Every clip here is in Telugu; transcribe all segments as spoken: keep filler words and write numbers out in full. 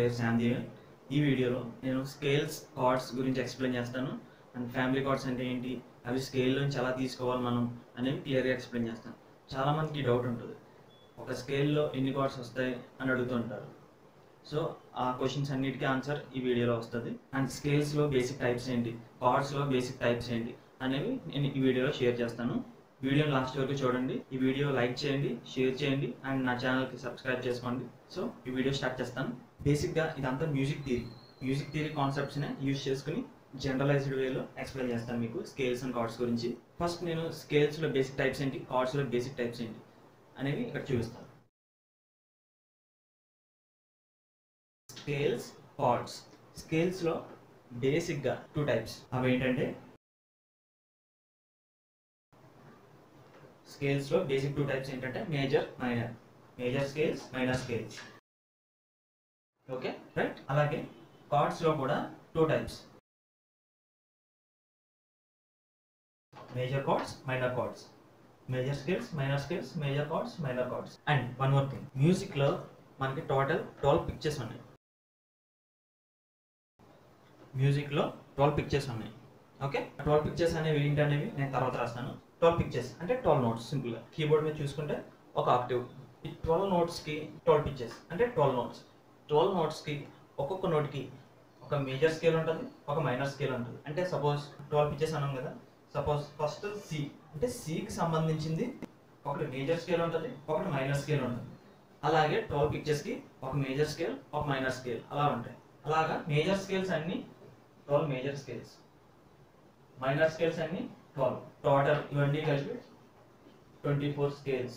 పేరు శాంతివేల్. ఈ వీడియోలో నేను స్కేల్స్, కార్డ్స్ గురించి ఎక్స్ప్లెయిన్ చేస్తాను. అండ్ ఫ్యామిలీ కార్డ్స్ అంటే ఏంటి, అవి స్కేల్లోంచి ఎలా తీసుకోవాలి మనం అనేవి క్లియర్గా ఎక్స్ప్లెయిన్ చేస్తాను. చాలామందికి డౌట్ ఉంటుంది, ఒక స్కేల్లో ఎన్ని కార్డ్స్ వస్తాయి అని అడుగుతూ ఉంటారు. సో ఆ క్వశ్చన్స్ అన్నిటికీ ఆన్సర్ ఈ వీడియోలో వస్తుంది. అండ్ స్కేల్స్లో బేసిక్ టైప్స్ ఏంటి, కార్డ్స్లో బేసిక్ టైప్స్ ఏంటి అనేవి నేను ఈ వీడియోలో షేర్ చేస్తాను. వీడియోని లాస్ట్ వరకు చూడండి. ఈ వీడియో లైక్ చేయండి, షేర్ చేయండి, అండ్ నా ఛానల్కి సబ్స్క్రైబ్ చేసుకోండి. సో ఈ వీడియో స్టార్ట్ చేస్తాను. బేసిక్గా ఇదంతా మ్యూజిక్ థియరీ మ్యూజిక్ థియరీ కాన్సెప్ట్స్నే యూజ్ చేసుకుని జనరలైజ్డ్ వేలో ఎక్స్ప్లెయిన్ చేస్తాను మీకు స్కేల్స్ అండ్ కార్డ్స్ గురించి. ఫస్ట్ నేను స్కేల్స్లో బేసిక్ టైప్స్ ఏంటి, కార్డ్స్లో బేసిక్ టైప్స్ ఏంటి అనేవి ఇక్కడ చూపిస్తాను. Scales, cards. స్కేల్స్లో బేసిక్గా టూ టైప్స్. అవి ఏంటంటే స్కేల్స్లో బేసిక్ టూ టైప్స్ ఏంటంటే major, minor. Major scales, minor scales. Okay, right. అలాగే కార్డ్స్లో కూడా two types, major chords, minor chords. Major scales, minor scales, major chords, minor chords. And one more thing, మ్యూజిక్లో మనకి టోటల్ ట్వెల్వ్ పిక్చర్స్ ఉన్నాయి. మ్యూజిక్లో ట్వెల్వ్ పిక్చర్స్ ఉన్నాయి. ఓకే, ట్వెల్వ్ పిక్చర్స్ అనేవి ఏంటనేవి నేను తర్వాత రాస్తాను. ట్వెల్వ్ పిక్చర్స్ అంటే ట్వెల్వ్ నోట్స్. సింపుల్గా కీబోర్డ్ మీద చూసుకుంటే ఒక ఆక్టివ్, ఈ ట్వెల్వ్ నోట్స్కి ట్వెల్వ్ పిక్చర్స్ అంటే ట్వెల్వ్ నోట్స్. ట్వెల్వ్ నోట్స్కి ఒక్కొక్క నోట్కి ఒక మేజర్ స్కేల్ ఉంటుంది, ఒక మైనర్ స్కేల్ ఉంటుంది. అంటే సపోజ్ ట్వెల్వ్ పిక్చర్స్ అన్నాం కదా, సపోజ్ ఫస్ట్ సి అంటే సికి సంబంధించింది ఒకటి మేజర్ స్కేల్ ఉంటుంది, ఒకటి మైనర్ స్కేల్ ఉంటుంది. అలాగే ట్వెల్వ్ పిక్చర్స్కి ఒక మేజర్ స్కేల్, ఒక మైనర్ స్కేల్ అలా ఉంటాయి. అలాగా మేజర్ స్కేల్స్ అన్నీ twelve major scales, minor scales అన్నీ ట్వెల్వ్. టోటల్ ఇవన్నీ కలిపి ట్వంటీ ఫోర్ స్కేల్స్.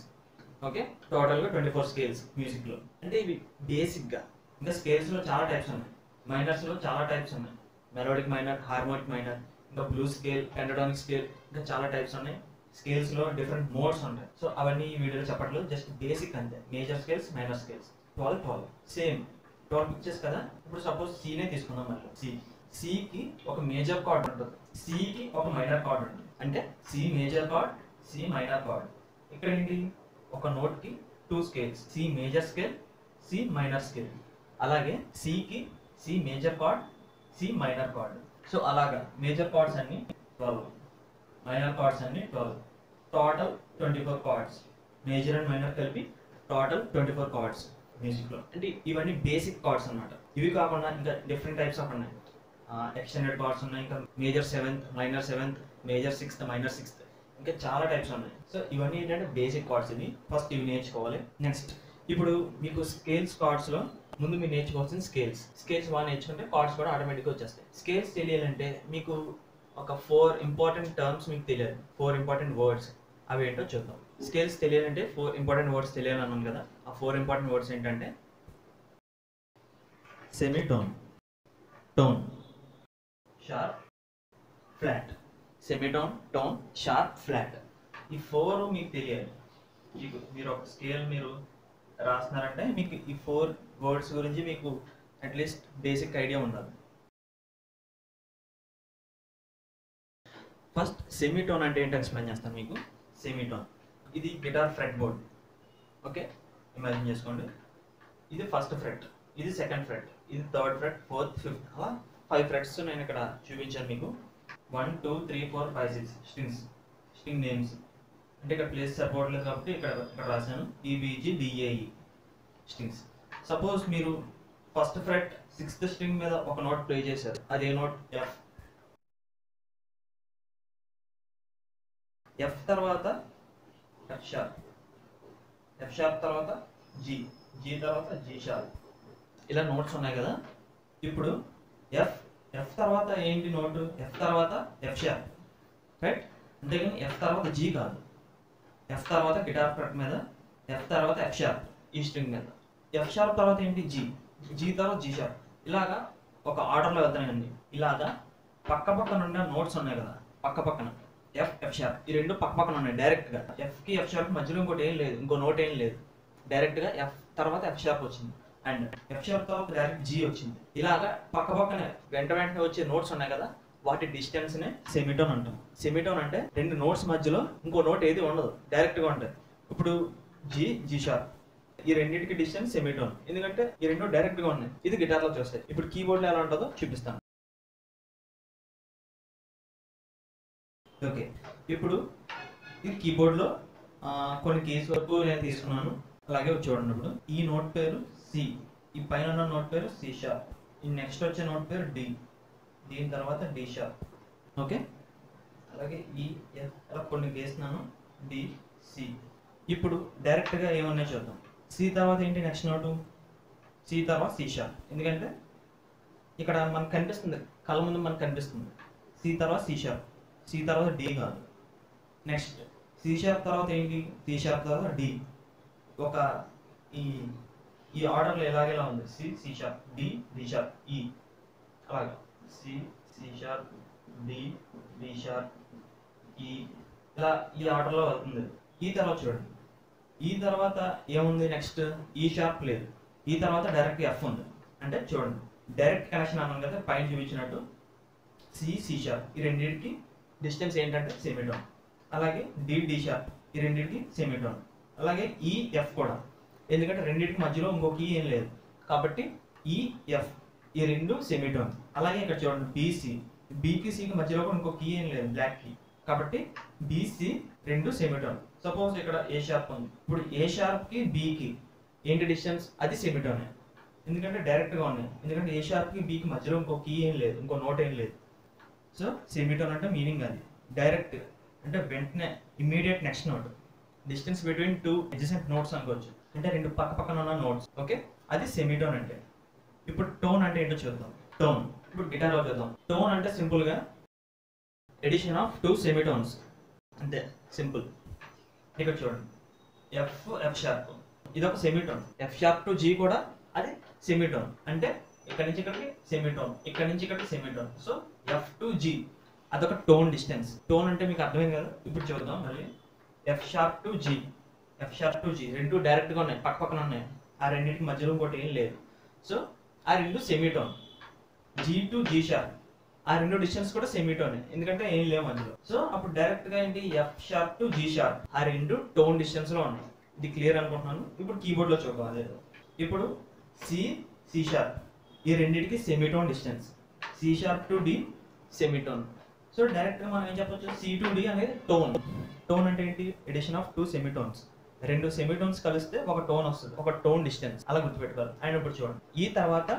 ఓకే, టోటల్గా ట్వంటీ ఫోర్ స్కేల్స్ మ్యూజిక్లో. అంటే ఇవి బేసిక్గా. ఇంకా స్కేల్స్లో చాలా టైప్స్ ఉన్నాయి, మైనర్స్లో చాలా టైప్స్ ఉన్నాయి. మెలోడిక్ మైనర్, హార్మోనిక్ మైనర్, ఇంకా బ్లూ స్కేల్, పెంటోనిక్ స్కేల్, ఇంకా చాలా టైప్స్ ఉన్నాయి. స్కేల్స్లో డిఫరెంట్ మోడ్స్ ఉంటాయి. సో అవన్నీ ఈ వీడియోలో చెప్పట్లేదు, జస్ట్ బేసిక్ అంతే. Major scales, minor scales, twelve twelve same twelve pictures కదా. ఇప్పుడు సపోజ్ సీనే తీసుకుందాం. మళ్ళీ సి సికి ఒక మేజర్ కార్డ్ ఉంటుంది, సికి ఒక మైనర్ కార్డ్ ఉంటుంది. అంటే C major chord, C minor chord. ఇక్కడ ఏంటి, ఒక నోట్కి two scales, C major scale, C minor scale. అలాగే సికి C major chord, C minor chord. So అలాగా మేజర్ కార్డ్స్ అన్ని ట్వెల్వ్, మైనర్ కార్డ్స్ అన్ని twelve, total twenty four chords. Major and minor కలిపి టోటల్ ట్వంటీ ఫోర్ కార్డ్స్ మ్యూజిక్లో. అంటే ఇవన్నీ బేసిక్ కార్డ్స్ అన్నమాట. ఇవి కాకుండా ఇంకా డిఫరెంట్ టైప్స్ ఆఫ్ ఉన్నాయి. ఎక్స్టెండెడ్ కార్డ్స్ ఉన్నాయి, ఇంకా major seventh, minor seventh, major sixth, minor sixth, ఇంకా చాలా టైప్స్ ఉన్నాయి. సో ఇవన్నీ ఏంటంటే బేసిక్ కార్డ్స్. ఇవి ఫస్ట్ ఇవి నేర్చుకోవాలి. నెక్స్ట్ ఇప్పుడు మీకు స్కేల్స్, కార్డ్స్లో ముందు మీరు నేర్చుకోవాల్సిన స్కేల్స్. స్కేల్స్ బాగా నేర్చుకుంటే కార్డ్స్ కూడా ఆటోమేటిక్గా వచ్చేస్తాయి. స్కేల్స్ తెలియాలంటే మీకు ఒక ఫోర్ ఇంపార్టెంట్ టర్మ్స్ మీకు తెలియాలి, ఫోర్ ఇంపార్టెంట్ వర్డ్స్. అవి ఏంటో చూద్దాం. స్కేల్స్ తెలియాలంటే ఫోర్ ఇంపార్టెంట్ వర్డ్స్ తెలియాలన్నాను కదా. ఆ ఫోర్ ఇంపార్టెంట్ వర్డ్స్ ఏంటంటే semitone, tone, sharp, flat. Semitone, tone, sharp, flat. ఈ ఫోర్ మీకు తెలియాలి. మీకు మీరు ఒక స్కేల్ మీరు రాస్తున్నారంటే మీకు ఈ ఫోర్ వర్డ్స్ గురించి మీకు అట్లీస్ట్ బేసిక్ ఐడియా ఉండాలి. ఫస్ట్ సెమీటోన్ అంటే ఏంటో ఎక్స్ప్లెయిన్ చేస్తాను మీకు. సెమీటోన్ ఇది guitar fret board. Okay, imagine చేసుకోండి. ఇది ఫస్ట్ ఫ్రెట్, ఇది సెకండ్ ఫ్రెట్, ఇది థర్డ్ ఫ్రెట్, ఫోర్త్, ఫిఫ్త్, అలా ఫైవ్ ఫ్రెట్స్ నేను ఇక్కడ చూపించాను మీకు. One, two, three, four, five, six strings, string names. అంటే ఇక్కడ ప్లేస్ సరిపోవట్లేదు కాబట్టి ఇక్కడ ఇక్కడ రాశాను ఈబీజీ డిఏఈ స్ట్రింగ్స్. సపోజ్ మీరు ఫస్ట్ ఫ్రెట్ సిక్స్త్ స్ట్రింగ్ మీద ఒక నోట్ ప్లే చేశారు, అదే నోట్ ఎఫ్. ఎఫ్ తర్వాత ఎఫ్ షార్ప్, ఎఫ్ షార్ప్ తర్వాత జీ, జీ తర్వాత జీ షార్ప్. ఇలా నోట్స్ ఉన్నాయి కదా. ఇప్పుడు ఎఫ్ ఎఫ్ తర్వాత ఏంటి నోటు, ఎఫ్ తర్వాత ఎఫ్ షార్ప్, రైట్. అంతేగాని ఎఫ్ తర్వాత జీ కాదు. ఎఫ్ తర్వాత గిటార్ ఫ్రెట్ మీద, ఎఫ్ తర్వాత ఎఫ్ షార్ప్ ఈ స్ట్రింగ్ మీద, ఎఫ్ షార్ప్ తర్వాత ఏంటి జీ, జీ తర్వాత జీ షార్ప్. ఇలాగా ఒక ఆర్డర్లో వెళ్తానండి. ఇలాగా పక్క పక్కన ఉన్న నోట్స్ ఉన్నాయి కదా, పక్క పక్కన ఎఫ్ ఎఫ్ షార్ప్, ఈ రెండు పక్క పక్కన ఉన్నాయి డైరెక్ట్గా. ఎఫ్కి ఎఫ్ షార్ప్ మధ్యలో ఇంకోటి ఏం లేదు, ఇంకో నోట్ ఏం లేదు. డైరెక్ట్గా ఎఫ్ తర్వాత ఎఫ్ షార్ప్ వచ్చింది, అండ్ ఎఫ్ షార్ప్ తర్వాత డైరెక్ట్ జీ వచ్చింది. ఇలాగా పక్క పక్కనే వెంట వెంటనే వచ్చే నోట్స్ ఉన్నాయి కదా, వాటి డిస్టెన్స్ నే సెమీటోన్ అంటాం. సెమీటోన్ అంటే రెండు నోట్స్ మధ్యలో ఇంకో నోట్ ఏది ఉండదు, డైరెక్ట్గా ఉంటుంది. ఇప్పుడు జీ, జీ షార్ప్, ఈ రెండింటికి డిస్టెన్స్ సెమీటోన్, ఎందుకంటే ఈ రెండు డైరెక్ట్ గా ఉన్నాయి. ఇది గిటార్ లో చూస్తాయి. ఇప్పుడు కీబోర్డ్ లో ఎలా ఉంటుందో చూపిస్తాను. ఓకే, ఇప్పుడు ఇది కీబోర్డ్ లో కొన్ని కీస్ వరకు నేను తీసుకున్నాను. అలాగే చూడండి, ఇప్పుడు ఈ నోట్ పేరు సి, ఈ పైన ఉన్న నోట్ పేరు సి షార్ప్, ఈ నెక్స్ట్ వచ్చే నోట్ పేరు డి, దీని తర్వాత డి షార్ప్. ఓకే, అలాగే ఈ అలా కొన్ని వేస్తున్నాను, డి సి. ఇప్పుడు డైరెక్ట్గా ఏమన్నా చూద్దాం. సి తర్వాత ఏంటి నెక్స్ట్ నోటు? సి తర్వాత సి షార్ప్, ఎందుకంటే ఇక్కడ మనకు కనిపిస్తుంది, కళ్ళ ముందు మనకు కనిపిస్తుంది. సి తర్వాత సి షార్ప్, సి తర్వాత డి కాదు. నెక్స్ట్ సి షార్ప్ తర్వాత ఏంటి? సి షార్ప్ తర్వాత డి. ఒక ఈ ఈ ఆర్డర్లో ఎలాగేలా ఉంది, C C sharp D D sharp E, అలాగా C C sharp D D sharp E, ఇలా ఈ ఆర్డర్లో అవుతుంది. ఈ తర్వాత చూడండి, ఈ తర్వాత ఏముంది నెక్స్ట్? ఈ షార్ప్ లేదు. ఈ తర్వాత డైరెక్ట్ ఎఫ్ ఉంది. అంటే చూడండి, డైరెక్ట్ కనెక్షన్ అన్నాను కదా పైన చూపించినట్టు. సి సి షార్ప్ ఈ రెండింటికి డిస్టెన్స్ ఏంటంటే సెమీటోన్, అలాగే డి డి షార్ప్ ఈ రెండింటికి సెమీటోన్, అలాగే ఈ ఎఫ్ కూడా, ఎందుకంటే రెండింటికి మధ్యలో ఇంకొక ఈ ఏం లేదు కాబట్టి ఈ ఎఫ్ ఈ రెండు సెమీటోన్. అలాగే ఇక్కడ చూడండి బీసీ, బీకి సికి మధ్యలో కూడా ఇంకొక ఈ ఏం లేదు, బ్లాక్ కీ, కాబట్టి బీసీ రెండు సెమీటోన్. సపోజ్ ఇక్కడ ఏ షార్ప్ ఉంది, ఇప్పుడు ఏ షార్ప్కి బీకి ఏంటి డిస్టెన్స్? అది సెమీటోనే, ఎందుకంటే డైరెక్ట్గా ఉన్నాయి, ఎందుకంటే ఏ షార్ప్కి బీకి మధ్యలో ఇంకో కీ ఏం లేదు, ఇంకో నోట్ ఏం లేదు. సో సెమీటోన్ అంటే మీనింగ్ అది, డైరెక్ట్ అంటే వెంటనే immediate next note, distance between two adjacent notes అనుకోవచ్చు, అంటే రెండు పక్క పక్కన ఉన్న నోట్స్. ఓకే, అది సెమీటోన్ అంటే. ఇప్పుడు టోన్ అంటే ఏంటో చూద్దాం. టోన్ ఇప్పుడు గిటార్లో చూద్దాం. టోన్ అంటే సింపుల్గా ఎడిషన్ ఆఫ్ టూ సెమీటోన్స్, అంతే సింపుల్. ఇక్కడ చూడండి ఎఫ్ ఎఫ్ షార్ప్, ఇది ఒక semitone. F sharp to G కూడా అది సెమీటోన్, అంటే ఇక్కడ నుంచి ఇక్కడికి సెమీటోన్, ఇక్కడ నుంచి ఇక్కడికి semitone. So F to G అదొక టోన్ డిస్టెన్స్. టోన్ అంటే మీకు అర్థమైంది కదా, ఇప్పుడు చూద్దాం మళ్ళీ. F sharp to G, F sharp to G రెండు డైరెక్ట్గా ఉన్నాయి, పక్క పక్కన ఉన్నాయి, ఆ రెండింటికి మధ్యలో ఇంకోటి ఏం లేదు. సో ఆ రెండు semitone. G to G sharp ఆ రెండు డిస్టెన్స్ కూడా సెమీటోనే, ఎందుకంటే ఏం లేవు మధ్యలో. సో అప్పుడు డైరెక్ట్గా ఏంటి, F sharp to G sharp ఆ రెండు టోన్ డిస్టెన్స్లో ఉన్నాయి. ఇది క్లియర్ అనుకుంటున్నాను. ఇప్పుడు కీబోర్డ్లో చూడాలి. ఇప్పుడు సి సి షార్ప్ ఈ రెండింటికి semitone distance, C sharp to D semitone. So డైరెక్ట్గా మనం ఏం చెప్పొచ్చు, సి టు డి అనేది టోన్. టోన్ అంటే ఏంటి? ఎడిషన్ ఆఫ్ టూ సెమీటోన్స్, రెండు సెమీటోన్స్ కలిస్తే ఒక టోన్ వస్తుంది, ఒక టోన్ డిస్టెన్స్, అలా గుర్తుపెట్టుకోవాలి. అండ్ ఇప్పుడు చూడండి, ఈ తర్వాత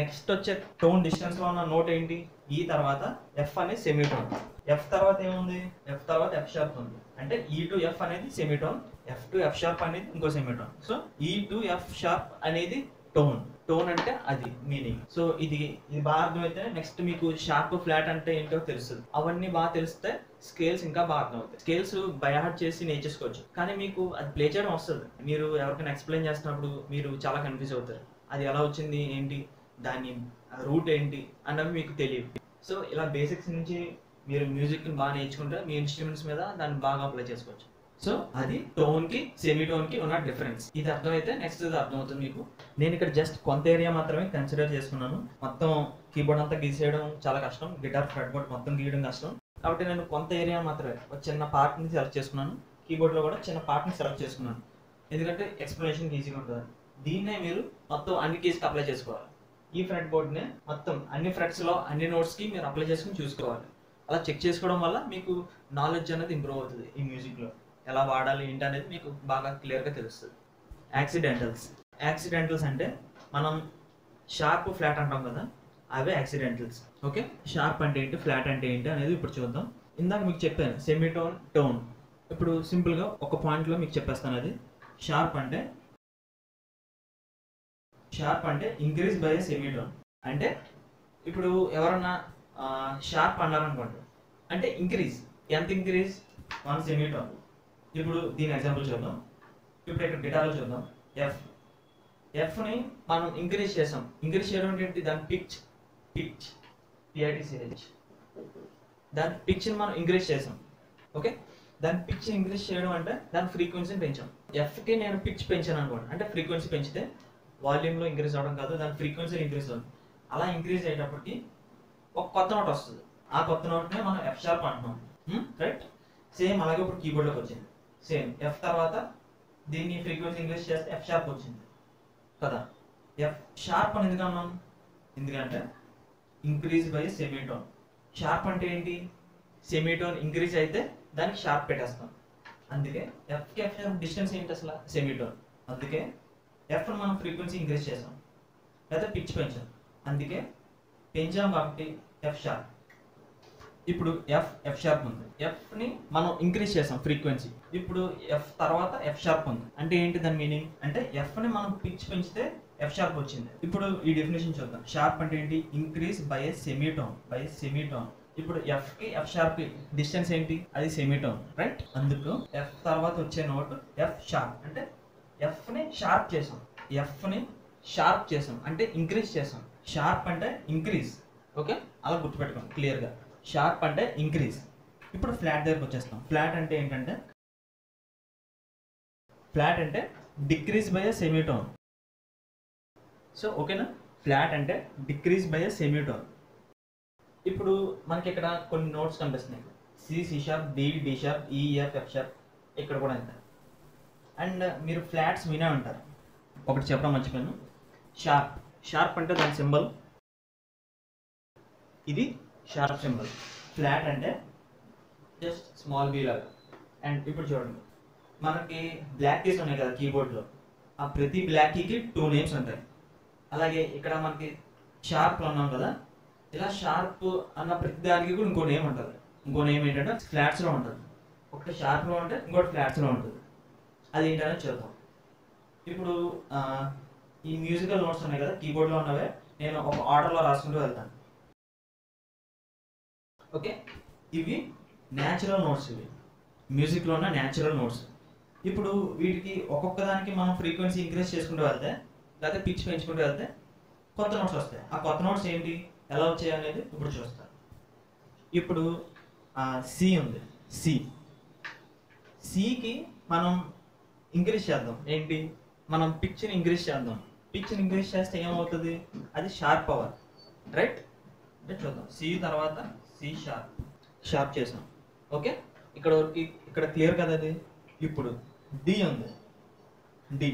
నెక్స్ట్ వచ్చే టోన్ డిస్టెన్స్లో ఉన్న నోట్ ఏంటి? ఈ తర్వాత ఎఫ్ అనేది సెమీటోన్. ఎఫ్ తర్వాత ఏముంది? ఎఫ్ తర్వాత ఎఫ్ షార్ప్ ఉంది, అంటే ఈ టు ఎఫ్ అనేది semitone, F to F sharp అనేది ఇంకో semitone. So E to F sharp అనేది టోన్. టోన్ అంటే అది మీనింగ్. సో ఇది ఇది బాగా అర్థమైతే నెక్స్ట్ మీకు షార్ప్ ఫ్లాట్ అంటే ఏంటో తెలుస్తుంది. అవన్నీ బాగా తెలిస్తే స్కేల్స్ ఇంకా బాగా అర్థం అవుతాయి. స్కేల్స్ బై హార్ట్ చేసి నేర్చేసుకోవచ్చు, కానీ మీకు అది ప్లే చేయడం వస్తుంది. మీరు ఎవరికైనా ఎక్స్ప్లెయిన్ చేస్తున్నప్పుడు మీరు చాలా కన్ఫ్యూజ్ అవుతారు, అది ఎలా వచ్చింది ఏంటి, దాని రూట్ ఏంటి అన్నవి మీకు తెలియదు. సో ఇలా బేసిక్స్ నుంచి మీరు మ్యూజిక్ని బాగా నేర్చుకుంటే మీ ఇన్స్ట్రుమెంట్స్ మీద దాన్ని బాగా అప్లై చేసుకోవచ్చు. సో అది టోన్కి సెమీటోన్కి ఉన్న డిఫరెన్స్. ఇది అర్థమైతే నెక్స్ట్ ఇది అర్థమవుతుంది మీకు. నేను ఇక్కడ జస్ట్ కొంత ఏరియా మాత్రమే కన్సిడర్ చేసుకున్నాను, మొత్తం కీబోర్డ్ అంతా గీసేయడం చాలా కష్టం, గిటార్ ఫ్రెడ్ బోర్డ్ మొత్తం గీయడం కష్టం, కాబట్టి నేను కొంత ఏరియా మాత్రమే ఒక చిన్న పార్ట్ని సెలెక్ట్ చేసుకున్నాను. కీబోర్డ్లో కూడా చిన్న పార్ట్ని సెలెక్ట్ చేసుకున్నాను, ఎందుకంటే ఎక్స్ప్లెనేషన్ ఈజీగా ఉంటుంది. దీన్నే మీరు మొత్తం అన్ని కీస్కి అప్లై చేసుకోవాలి. ఈ ఫ్రెడ్ బోర్డ్ని మొత్తం అన్ని ఫ్రెడ్స్లో అన్ని నోట్స్కి మీరు అప్లై చేసుకుని చూసుకోవాలి. అలా చెక్ చేసుకోవడం వల్ల మీకు నాలెడ్జ్ అనేది ఇంప్రూవ్ అవుతుంది. ఈ మ్యూజిక్లో ఎలా వాడాలి ఏంటి అనేది మీకు బాగా క్లియర్గా తెలుస్తుంది. యాక్సిడెంటల్స్. యాక్సిడెంటల్స్ అంటే మనం షార్ప్ ఫ్లాట్ అంటాం కదా, అవే యాక్సిడెంటల్స్. ఓకే, షార్ప్ అంటే ఏంటి, ఫ్లాట్ అంటే ఏంటి అనేది ఇప్పుడు చూద్దాం. ఇందాక మీకు చెప్పాను సెమీటోన్, టోన్. ఇప్పుడు సింపుల్గా ఒక పాయింట్లో మీకు చెప్పేస్తాను. అది షార్ప్ అంటే షార్ప్ అంటే ఇంక్రీజ్ బై సెమీటోన్. అంటే ఇప్పుడు ఎవరన్నా షార్ప్ అన్నారనుకోండి, అంటే ఇంక్రీజ్, ఎంత ఇంక్రీజ్? One semitone. ఇప్పుడు దీని ఎగ్జాంపుల్ చూద్దాం. ఇప్పుడు ఇక్కడ గిటార్లో చూద్దాం. ఎఫ్ ఎఫ్ని మనం ఇంక్రీజ్ చేసాం. ఇంక్రీజ్ చేయడం ఏంటి? దాని పిచ్, పిచ్ పిఐటిసిహెచ్ దాని పిచ్ని మనం ఇంక్రీజ్ చేసాం. ఓకే, దాని పిచ్ ఇంక్రీజ్ చేయడం అంటే దాని ఫ్రీక్వెన్సీని పెంచాం. ఎఫ్కి నేను పిచ్ పెంచాను అనుకోండి, అంటే ఫ్రీక్వెన్సీ పెంచితే వాల్యూమ్లో ఇంక్రీజ్ అవ్వడం కాదు, దాని ఫ్రీక్వెన్సీ ఇంక్రీజ్ అవుతుంది. అలా ఇంక్రీజ్ అయ్యేటప్పటికి ఒక కొత్త నోట్ వస్తుంది. ఆ కొత్త నోట్నే మనం ఎఫ్ షార్ప్ అంటున్నాం, రైట్? సేమ్ అలాగే ఇప్పుడు కీబోర్డ్లోకి వచ్చింది. సేమ్ ఎఫ్ తర్వాత దీన్ని ఫ్రీక్వెన్సీ ఇంగ్లీష్ చేస్తే ఎఫ్ షార్ప్ వచ్చింది కదా. ఎఫ్ షార్ప్ అని ఎందుకు అన్నాం? ఎందుకంటే ఇంక్రీజ్ బై సెమీటోన్. షార్ప్ అంటే ఏంటి? సెమీటోన్ ఇంక్రీజ్ అయితే దానికి షార్ప్ పెట్టేస్తాం. అందుకే ఎఫ్కి ఎఫ్ షార్ప్ డిస్టెన్స్ ఏంటి అసలు? సెమీటోన్. అందుకే ఎఫ్ను మనం ఫ్రీక్వెన్సీ ఇంక్రీజ్ చేసాం లేదా పిచ్ పెంచాం, అందుకే పెంచాం కాబట్టి ఎఫ్ షార్ప్. ఇప్పుడు ఎఫ్ ఎఫ్ షార్ప్ ఉంది, ఎఫ్ని మనం ఇంక్రీజ్ చేసాం ఫ్రీక్వెన్సీ. ఇప్పుడు ఎఫ్ తర్వాత ఎఫ్ షార్ప్ ఉంది అంటే ఏంటి దాని మీనింగ్? అంటే ఎఫ్ని మనం పిచ్ పెంచితే ఎఫ్ షార్ప్ వచ్చింది. ఇప్పుడు ఈ డెఫినేషన్ చూద్దాం. షార్ప్ అంటే ఏంటి? Increase by a semitone, by semitone. ఇప్పుడు ఎఫ్కి ఎఫ్ షార్ప్కి డిస్టెన్స్ ఏంటి? అది సెమీటోన్, రైట్? అందుకు ఎఫ్ తర్వాత వచ్చే నోట్ ఎఫ్ షార్ప్. అంటే ఎఫ్ని షార్ప్ చేసాం, ఎఫ్ని షార్ప్ చేసాం అంటే ఇంక్రీజ్ చేసాం. షార్ప్ అంటే ఇంక్రీజ్, ఓకే? అలా గుర్తుపెట్టుకోండి క్లియర్గా. షార్ప్ అంటే ఇంక్రీజ్. ఇప్పుడు ఫ్లాట్ దగ్గరకు వచ్చేస్తాం. ఫ్లాట్ అంటే ఏంటంటే, ఫ్లాట్ అంటే decrease by a semitone. So ఓకేనా, ఫ్లాట్ అంటే డిక్రీజ్ బై ఎ సెమీటోన్. ఇప్పుడు మనకి ఇక్కడ కొన్ని నోట్స్ కనిపిస్తున్నాయి. C, C sharp, D, D sharp, E, F, F sharp. ఇక్కడ కూడా అంతే. అండ్ మీరు ఫ్లాట్స్ వినే ఉంటారు. ఒకటి చెప్పడం మర్చిపోయాను, షార్ప్. షార్ప్ అంటే దాని సింబల్, ఇది షార్ప్ సింబల్. ఫ్లాట్ అంటే జస్ట్ స్మాల్ బీ లాగా. అండ్ ఇప్పుడు చూడండి, మనకి బ్లాక్ కీస్ ఉన్నాయి కదా కీబోర్డ్లో, ఆ ప్రతి బ్లాక్ కీకి టూ నేమ్స్ ఉంటాయి. అలాగే ఇక్కడ మనకి షార్ప్లో ఉన్నాం కదా, ఇలా షార్ప్ అన్న ప్రతి దానికి కూడా ఇంకో నేమ్ ఉంటుంది. ఇంకో నేమ్ ఏంటంటే ఫ్లాట్స్లో ఉంటుంది. ఒకటి షార్ప్లో ఉంటే ఇంకోటి ఫ్లాట్స్లో ఉంటుంది. అది ఏంటనే చూద్దాం. ఇప్పుడు ఈ మ్యూజికల్ నోట్స్ ఉన్నాయి కదా కీబోర్డ్లో ఉన్నవే, నేను ఒక ఆర్డర్లో రాసుకుంటూ వెళ్తాను, ఓకే? ఇవి న్యాచురల్ నోట్స్, ఇవి మ్యూజిక్లో ఉన్న న్యాచురల్ నోట్స్. ఇప్పుడు వీటికి ఒక్కొక్క దానికి మనం ఫ్రీక్వెన్సీ ఇంక్రీజ్ చేసుకుంటూ వెళ్తే, లేకపోతే పిచ్ పెంచుకుంటూ వెళ్తే కొత్త నోట్స్ వస్తాయి. ఆ కొత్త నోట్స్ ఏంటి, ఎలా వచ్చాయి అనేది ఇప్పుడు చూస్తాను. ఇప్పుడు సి ఉంది, సి. సికి మనం ఇంక్రీజ్ చేద్దాం. ఏంటి? మనం పిచ్ని ఇంక్రీజ్ చేద్దాం. పిచ్ని ఇంక్రీజ్ చేస్తే ఏమవుతుంది? అది షార్ప్ అవర్, రైట్? చూద్దాం. సి తర్వాత సి షార్ప్, షార్ప్ చేసాం, ఓకే? ఇక్కడ ఇక్కడ క్లియర్ కదా అది. ఇప్పుడు డి ఉంది, డి.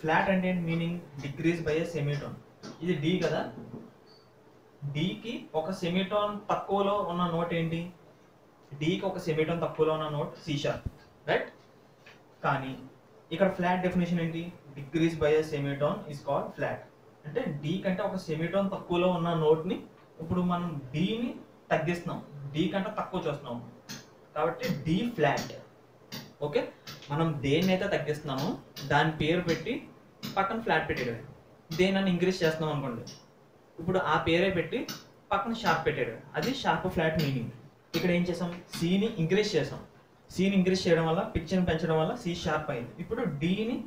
ఫ్లాట్ అంటే meaning decrease by a semitone. ఇది డి కదా, డికి ఒక సెమీటోన్ తక్కువలో ఉన్న నోట్ ఏంటి? డికి ఒక సెమీటోన్ తక్కువలో ఉన్న నోట్ సి షార్ప్, రైట్? కానీ ఇక్కడ ఫ్లాట్ డెఫినేషన్ ఏంటి? Decrease by a semitone is called flat. అంటే డి కంటే ఒక సెమీటోన్ తక్కువలో ఉన్న నోట్ని ఇప్పుడు మనం డిని తగ్గిస్తున్నాం, డి కంటే తక్కువ చూస్తున్నాము కాబట్టి డి ఫ్లాట్, ఓకే? మనం దేన్నైతే తగ్గిస్తున్నాము దాని పేరు పెట్టి పక్కన ఫ్లాట్ పెట్టేయడం. దేనని ఇంక్రీజ్ చేస్తున్నాం అనుకోండి, ఇప్పుడు ఆ పేరే పెట్టి పక్కన షార్ప్ పెట్టేయడం, అది షార్ప్ ఫ్లాట్ మీనింగ్. ఇక్కడ ఏం చేసాం? సిని ఇంక్రీజ్ చేసాం. సిని ఇంక్రీజ్ చేయడం వల్ల, పిచ్ని పెంచడం వల్ల సి షార్ప్ అయింది. ఇప్పుడు డిని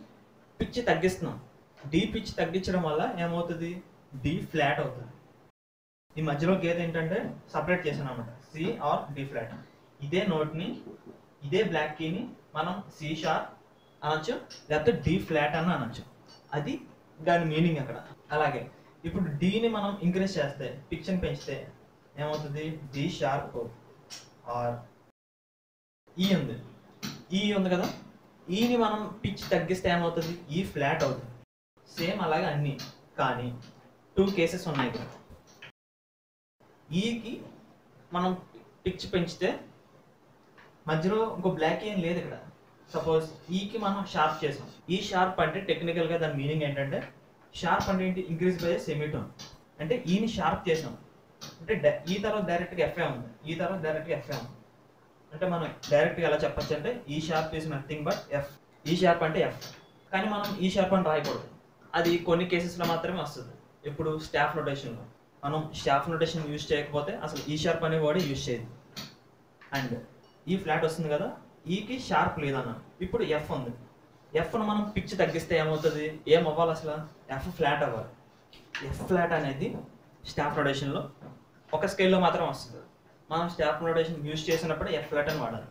పిచ్ తగ్గిస్తున్నాం, డి పిచ్ తగ్గించడం వల్ల ఏమవుతుంది? డి ఫ్లాట్ అవుతుంది. ఈ మధ్యలో గేది ఏంటంటే సపరేట్ చేసాను అనమాట, సి ఆర్ డి ఫ్లాట్. ఇదే నోట్ని, ఇదే బ్లాక్ కీని మనం సి షార్ప్ అనొచ్చు, లేకపోతే డి ఫ్లాట్ అని అనొచ్చు. అది దాని మీనింగ్ అక్కడ. అలాగే ఇప్పుడు డీని మనం ఇంక్రీజ్ చేస్తే, పిచ్ని పెంచితే ఏమవుతుంది? డి షార్ప్ ఆర్ ఈ ఉంది, ఈ ఉంది కదా, ఈని మనం పిచ్ తగ్గిస్తే ఏమవుతుంది? ఈ ఫ్లాట్ అవుతుంది. సేమ్ అలాగే అన్నీ. కానీ టూ కేసెస్ ఉన్నాయి కదా, ఈకి మనం పిచ్ పెంచితే మధ్యలో ఇంకో బ్లాక్ ఏం లేదు ఇక్కడ. సపోజ్ ఈకి మనం షార్ప్ చేసాం. ఈ షార్ప్ అంటే టెక్నికల్గా దాని మీనింగ్ ఏంటంటే, షార్ప్ అంటే ఏంటి? Increase by semitone. అంటే ఈని షార్ప్ చేసాం అంటే ఈ తర్వాత డైరెక్ట్గా ఎఫ్ఏ ఉంది, ఈ తర్వాత డైరెక్ట్గా ఎఫ్ఏ ఉంది. అంటే మనం డైరెక్ట్గా ఎలా చెప్పచ్చు అంటే E sharp is nothing but F. E sharp అంటే ఎఫ్, కానీ మనం ఈ షార్ప్ అని రాయకూడదు. అది కొన్ని కేసెస్లో మాత్రమే వస్తుంది. ఇప్పుడు స్టాఫ్ నోటేషన్లో మనం స్టాఫ్ నోటేషన్ యూజ్ చేయకపోతే అసలు ఈ షార్ప్ అనే వర్డ్ యూజ్ చేయదు. అండ్ ఈ ఫ్లాట్ వస్తుంది కదా, ఈకి షార్ప్ లేదన్న. ఇప్పుడు ఎఫ్ ఉంది, ఎఫ్ను మనం పిచ్ తగ్గిస్తే ఏమవుతుంది? ఏం అవ్వాలి అసలు? ఎఫ్ ఫ్లాట్ అవ్వాలి. ఎఫ్ ఫ్లాట్ అనేది స్టాఫ్ నోటేషన్లో ఒక స్కేల్లో మాత్రం వస్తుంది. మనం స్టాఫ్ నోటేషన్ యూజ్ చేసినప్పుడు ఎఫ్ ఫ్లాట్ అని వాడాలి.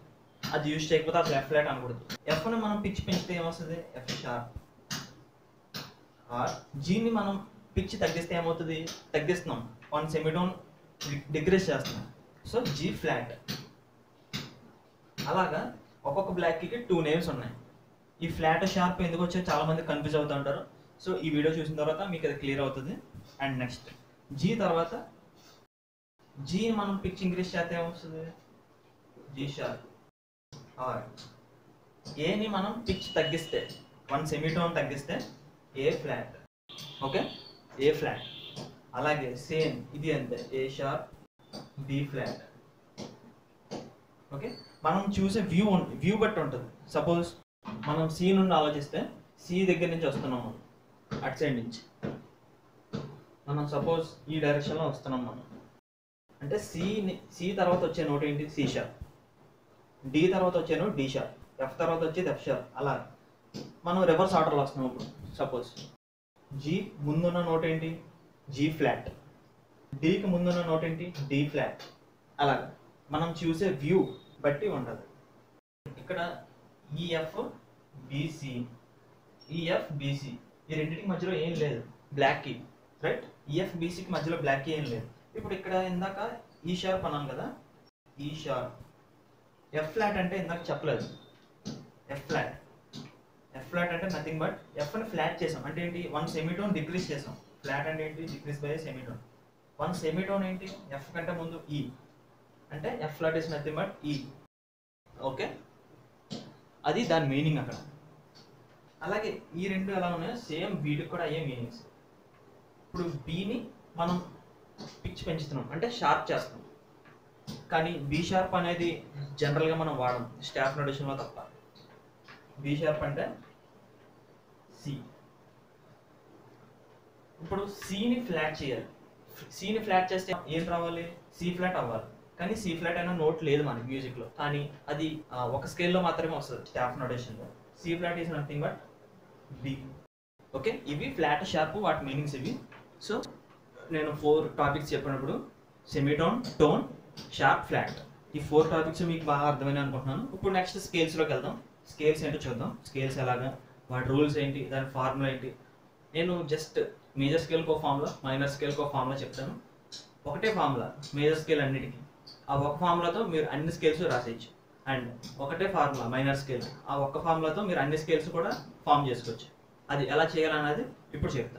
అది యూజ్ చేయకపోతే అసలు ఎఫ్ ఫ్లాట్ అనకూడదు. ఎఫ్ని మనం పిచ్ పెంచితే ఏమొస్తుంది? F sharp or. జీని మనం పిచ్ తగ్గిస్తే ఏమవుతుంది? తగ్గిస్తున్నాం, వన్ సెమీటోన్ డిక్రీజ్ చేస్తున్నాం, సో జీ ఫ్లాట్. అలాగా ఒక్కొక్క బ్లాక్ కీకి టూ నేమ్స్ ఉన్నాయి. ఈ ఫ్లాట్ షార్ప్ ఎందుకు వచ్చాయో చాలా మంది కన్ఫ్యూజ్ అవుతూ ఉంటారు. సో ఈ వీడియో చూసిన తర్వాత మీకు అది క్లియర్ అవుతుంది. అండ్ నెక్స్ట్ జీ తర్వాత జీ మనం పిక్స్ ఇంక్రీజ్ చేస్తే ఏమొస్తుంది, జీ షార్ప్. ఏని మనం పిచ్ తగ్గిస్తే వన్ సెమీటోన్ తగ్గిస్తే A flat, okay A flat. అలాగే సేమ్ ఇది అంతే, A sharp B flat. Okay మనం చూసే వ్యూ వ్యూ బట్టి ఉంటుంది. సపోజ్ మనం సి నుండి ఆలోచిస్తే సి దగ్గర నుంచి వస్తున్నాము, అటు సైడ్ నుంచి మనం సపోజ్ ఈ డైరెక్షన్లో వస్తున్నాం మనం, అంటే సి సి తర్వాత వచ్చే నోట్ ఏంటి సి షార్ప్, డి తర్వాత వచ్చే నోట్ డి షార్ప్, ఎఫ్ తర్వాత వచ్చేది ఎఫ్ షార్ప్. అలా మనం రివర్స్ ఆర్డర్లో వస్తున్నాం. ఇప్పుడు సపోజ్ జీ ముందున్న నోట్ ఏంటి జీ ఫ్లాట్, డీకి ముందున్న నోట్ ఏంటి డి ఫ్లాట్. అలాగే మనం చూసే వ్యూ బట్టి ఉండదు. ఇక్కడ ఈఎఫ్ బీసీ, ఈఎఫ్ బీసీ ఈ రెండింటికి మధ్యలో ఏం లేదు, బ్లాక్ కీ రైట్, ఈఎఫ్ బీసీకి మధ్యలో బ్లాక్ కీ ఏం లేదు. ఇప్పుడు ఇక్కడ ఇందాక ఈ షార్ప్ అన్నాం కదా, ఈ షార్ప్ ఎఫ్ ఫ్లాట్ అంటే ఇందాక చెప్పలేదు, ఎఫ్ ఫ్లాట్ ఎఫ్ ఫ్లాట్ అంటే నథింగ్ బట్ ఎఫ్ని ఫ్లాట్ చేసాం అంటే ఏంటి వన్ సెమీటోన్ డిక్రీజ్ చేసాం. ఫ్లాట్ అంటే ఏంటి decrease by semitone. One semitone ఏంటి ఎఫ్ కంటే ముందు ఈ, అంటే F flat is nothing but E. Okay అది దాని మీనింగ్ అక్కడ. అలాగే ఈ రెండు ఎలా ఉన్నాయో సేమ్ వీటికి కూడా అయ్యే మీనింగ్స్. ఇప్పుడు బీని మనం పిచ్ పెంచుతున్నాం అంటే షార్ప్ చేస్తున్నాం, కానీ బీ షార్ప్ అనేది జనరల్గా మనం వాడము స్టాఫ్ నోటేషన్లో తప్ప. బీ షార్ప్ అంటే సి. ఇప్పుడు సిని ఫ్లాట్ చేయాలి, సిని ఫ్లాట్ చేస్తే ఏం రావాలి సి ఫ్లాట్ అవ్వాలి, కానీ సి ఫ్లాట్ అయినా నోట్ లేదు మనకి మ్యూజిక్లో, కానీ అది ఒక స్కేల్లో మాత్రమే వస్తుంది స్టాఫ్ నోటేషన్లో. C flat is nothing but B. Okay ఇవి ఫ్లాట్ షార్ప్ వాటి మీనింగ్స్ ఇవి. సో నేను ఫోర్ టాపిక్స్ చెప్పినప్పుడు సెమీటోన్, టోన్, షార్ప్, ఫ్లాట్, ఈ ఫోర్ టాపిక్స్ మీకు బాగా అర్థమైనా అనుకుంటున్నాను. ఇప్పుడు నెక్స్ట్ స్కేల్స్లోకి వెళ్దాం. స్కేల్స్ ఏంటో చూద్దాం, స్కేల్స్ ఎలాగా, వాటి రూల్స్ ఏంటి, దాని ఫార్ములా ఏంటి. నేను జస్ట్ మేజర్ స్కేల్కి ఒక ఫార్ములా, మైనర్ స్కేల్కి ఒక ఫార్ములా చెప్తాను. ఒకటే ఫార్ములా మేజర్ స్కేల్ అన్నిటికీ, ఆ ఒక్క ఫార్ములాతో మీరు అన్ని స్కేల్స్ రాసేయచ్చు. అండ్ ఒకటే ఫార్ములా మైనర్ స్కేల్, ఆ ఒక్క ఫార్ములాతో మీరు అన్ని స్కేల్స్ కూడా ఫామ్ చేసుకోవచ్చు. అది ఎలా చేయాలన్నది ఇప్పుడు చెప్తాను.